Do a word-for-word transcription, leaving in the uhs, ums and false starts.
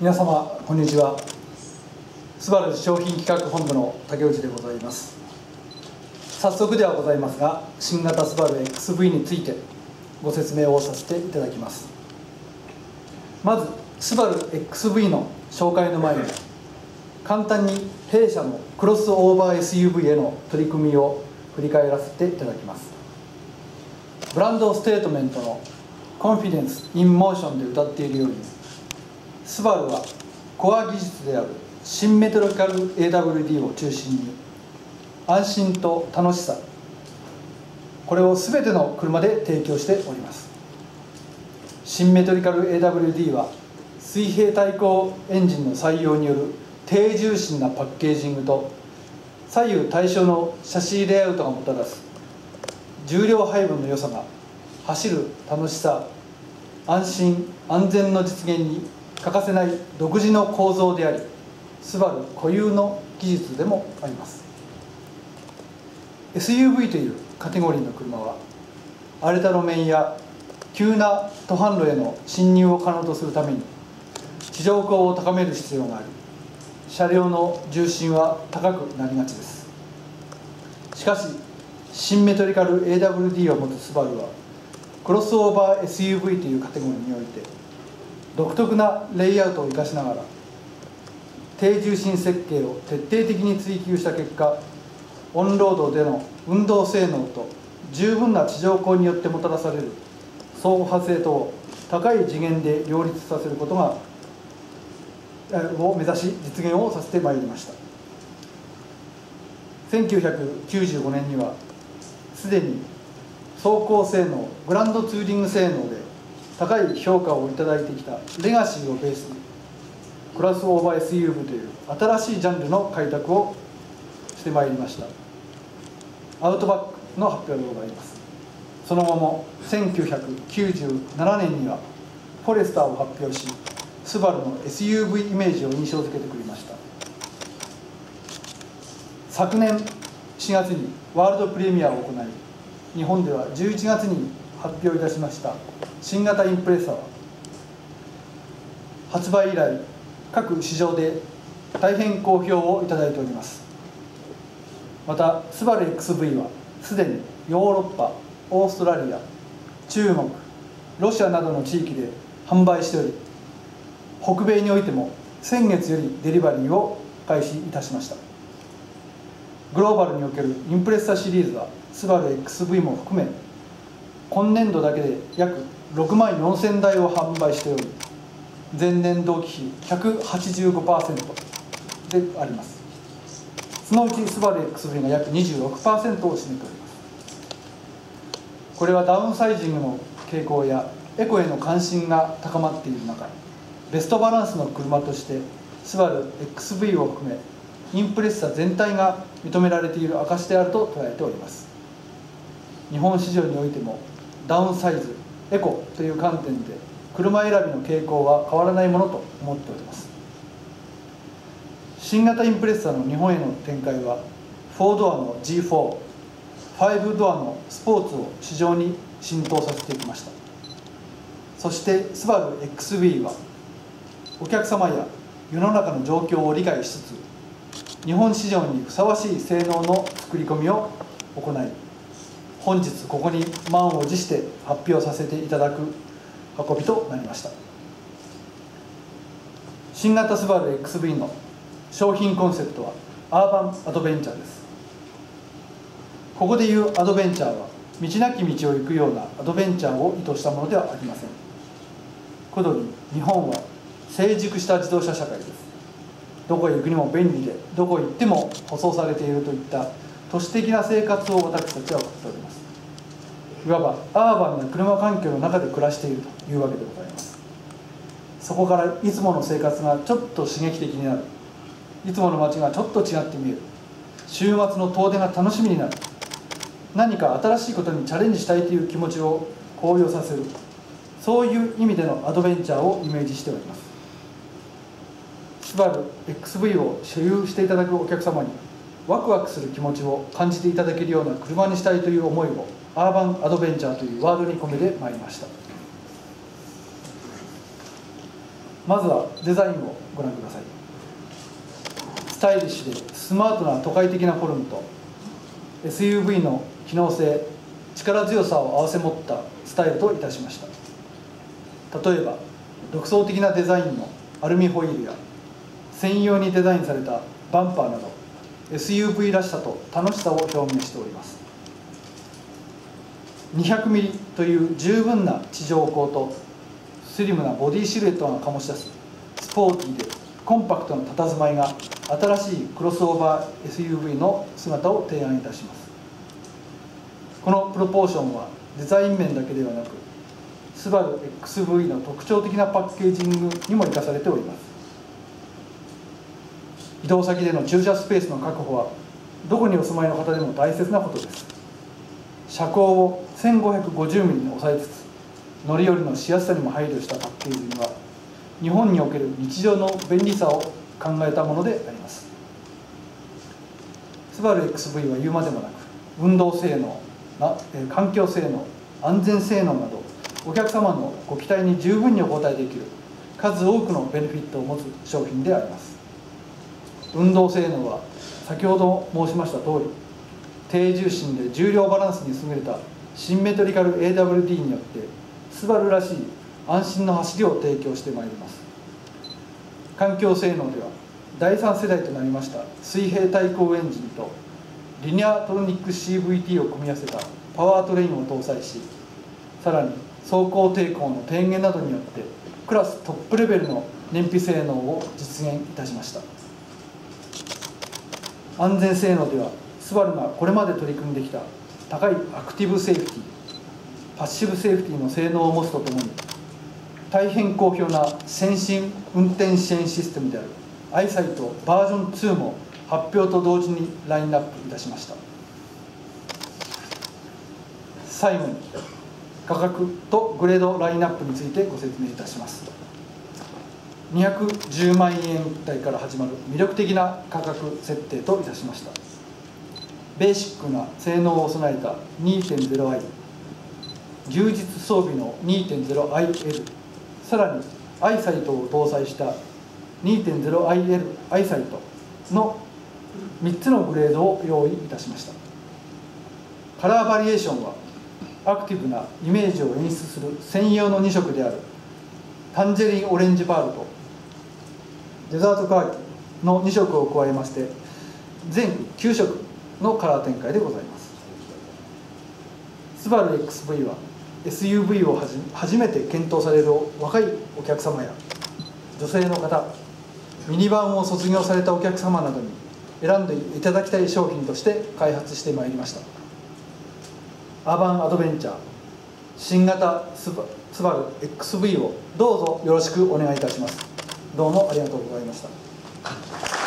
皆様こんにちは。スバル商品企画本部の竹内でございます。早速ではございますが、新型スバル エックスブイ についてご説明をさせていただきます。まずスバル エックスブイ の紹介の前に、簡単に弊社のクロスオーバー エスユーブイ への取り組みを振り返らせていただきます。ブランドステートメントのコンフィデンス・イン・モーションで歌っているように、スバルはコア技術であるシンメトリカル エーダブリューディー を中心に、安心と楽しさ、これを全ての車で提供しております。シンメトリカル エーダブリューディー は水平対向エンジンの採用による低重心なパッケージングと、左右対称のシャシーレイアウトがもたらす重量配分の良さが、走る楽しさ、安心安全の実現に欠かせない独自の構造であり、スバル固有の技術でもあります。 エスユーブイ というカテゴリーの車は、荒れた路面や急な登山路への進入を可能とするために、地上高を高める必要があり、車両の重心は高くなりがちです。しかしシンメトリカル エーダブリューディー を持つスバルは、クロスオーバー エスユーブイ というカテゴリーにおいて独特なレイアウトを生かしながら低重心設計を徹底的に追求した結果、オンロードでの運動性能と十分な地上高によってもたらされる走破性等を高い次元で両立させることがを目指し、実現をさせてまいりました。せんきゅうひゃくきゅうじゅうごねんにはすでに走行性能、グランドツーリング性能で高い評価をいただいてきたレガシーをベースに、クロスオーバー エスユーブイ という新しいジャンルの開拓をしてまいりました。アウトバックの発表でございます。その後もせんきゅうひゃくきゅうじゅうななねんにはフォレスターを発表し、スバルの エスユーブイ イメージを印象づけてくれました。昨年しがつにワールドプレミアを行い、日本ではじゅういちがつに発表いたしました新型インプレッサは、発売以来各市場で大変好評をいただいております。またスバル エックスブイ はすでにヨーロッパ、オーストラリア、中国、ロシアなどの地域で販売しており、北米においても先月よりデリバリーを開始いたしました。グローバルにおけるインプレッサシリーズは、スバル エックスブイ も含め今年度だけで約ろくまんよんせんだいを販売しており、前年同期比 ひゃくはちじゅうごパーセント であります。そのうちスバル エックスブイ が約 にじゅうろくパーセント を占めております。これはダウンサイジングの傾向やエコへの関心が高まっている中、ベストバランスの車としてスバル エックスブイ を含めインプレッサ全体が認められている証であると捉えております。日本市場においてもダウンサイズ、エコという観点で車選びの傾向は変わらないものと思っております。新型インプレッサの日本への展開は、よんドアの ジーフォー、ごドアのスポーツを市場に浸透させていきました。そしてスバル エックスブイ はお客様や世の中の状況を理解しつつ、日本市場にふさわしい性能の作り込みを行い、本日ここに満を持して発表させていただく運びとなりました。新型スバル エックスブイ の商品コンセプトはアーバンアドベンチャーです。ここでいうアドベンチャーは、道なき道を行くようなアドベンチャーを意図したものではありません。ことに日本は成熟した自動車社会です。どこへ行くにも便利で、どこへ行っても舗装されているといった都市的な生活を私たちは送っております。いわばアーバンな車環境の中で暮らしているというわけでございます。そこからいつもの生活がちょっと刺激的になる、いつもの街がちょっと違って見える、週末の遠出が楽しみになる、何か新しいことにチャレンジしたいという気持ちを高揚させる、そういう意味でのアドベンチャーをイメージしております。スバル エックスブイ を所有していただくお客様にワクワクする気持ちを感じていただけるような車にしたいという思いを、アーバンアドベンチャーというワードに込めてまいりました。まずはデザインをご覧ください。スタイリッシュでスマートな都会的なフォルムと エスユーブイ の機能性、力強さを併せ持ったスタイルといたしました。例えば独創的なデザインのアルミホイールや専用にデザインされたバンパーなど エスユーブイ らしさと楽しさを表現しております。にひゃくミリという十分な地上高とスリムなボディシルエットが醸し出すスポーティーでコンパクトな佇まいが新しいクロスオーバー エスユーブイ の姿を提案いたします。このプロポーションはデザイン面だけではなくスバル エックスブイ の特徴的なパッケージングにも生かされております。移動先での駐車スペースの確保はどこにお住まいの方でも大切なことです。車高を せんごひゃくごじゅうミリ に抑えつつ乗り降りのしやすさにも配慮したパッケージには日本における日常の便利さを考えたものであります。スバル エックスブイ は言うまでもなく運動性能、環境性能、安全性能などお客様のご期待に十分にお応えできる数多くのベネフィットを持つ商品であります。運動性能は先ほど申しました通り低重心で重量バランスに優れたシンメトリカル エーダブリューディー によってスバルらしい安心の走りを提供してまいります。環境性能ではだいさん世代となりました水平対向エンジンとリニアトロニック シーブイティー を組み合わせたパワートレインを搭載し、さらに走行抵抗の低減などによってクラストップレベルの燃費性能を実現いたしました。安全性能ではスバルがこれまで取り組んできた高いアクティブセーフティー、パッシブセーフティーの性能を持つとともに大変好評な先進運転支援システムである EyeSight バージョンツーも発表と同時にラインナップいたしました。最後に価格とグレードラインナップについてご説明いたします。にひゃくじゅうまんえん台から始まる魅力的な価格設定といたしました。ベーシックな性能を備えた にてんゼロアイ、 充実装備の にてんゼロアイエル、 さらに EyeSight を搭載した にてんゼロアイエル EyeSight のみっつのグレードを用意いたしました。カラーバリエーションはアクティブなイメージを演出する専用のにしょくであるタンジェリンオレンジパールとデザートカーキのにしょくを加えまして全きゅうしょくのカラー展開でございます。スバル エックスブイ は エスユーブイ をはじ初めて検討される若いお客様や女性の方、ミニバンを卒業されたお客様などに選んでいただきたい商品として開発してまいりました。アバンアドベンチャー、新型スバル エックスブイ をどうぞよろしくお願いいたします。どうもありがとうございました。